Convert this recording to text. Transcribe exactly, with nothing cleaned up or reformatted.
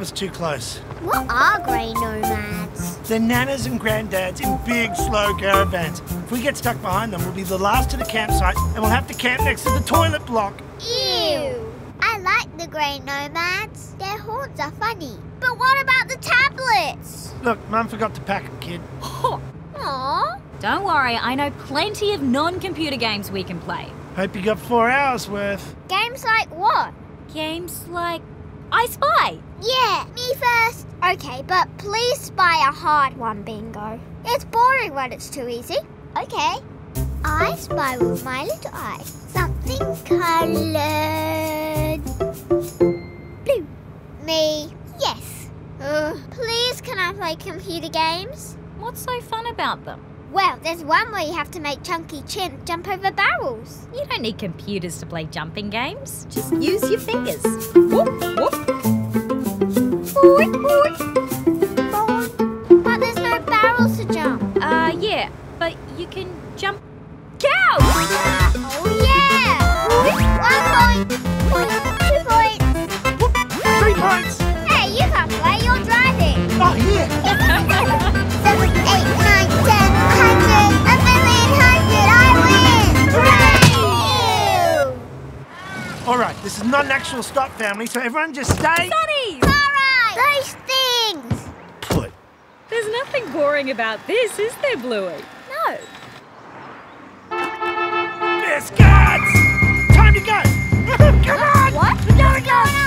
was too close. What are grey nomads? They're nanas and granddads in big, slow caravans. If we get stuck behind them, we'll be the last to the campsite and we'll have to camp next to the toilet block. Ew! I like the grey nomads. Their horns are funny. But what about the tablets? Look, Mum forgot to pack them, kid. Aww. Don't worry, I know plenty of non-computer games we can play. Hope you got four hours worth. Games like what? Games like I Spy. Yeah, me first. Okay, but please spy a hard one, Bingo. It's boring when it's too easy. Okay. I spy with my little eye something coloured blue. Me. Yes. Uh, please, can I play computer games? What's so fun about them? Well, there's one where you have to make Chunky Chimp jump over barrels. You don't need computers to play jumping games. Just use your fingers. Whoop, whoop. Boing, boing. Boing. But there's no barrels to jump. Uh, yeah, but you can jump... Cow! Oh, yeah! One point. Two points. Whoop. Three points. Hey, you can't play. You're driving. Oh, yeah. Seven, eight, nine, ten. All right, this is not an actual stop, family, so everyone just stay... Sunny! All right! Those things! Put. There's nothing boring about this, is there, Bluey? No. Biscuits! Time to go! Come on! What? We gotta go!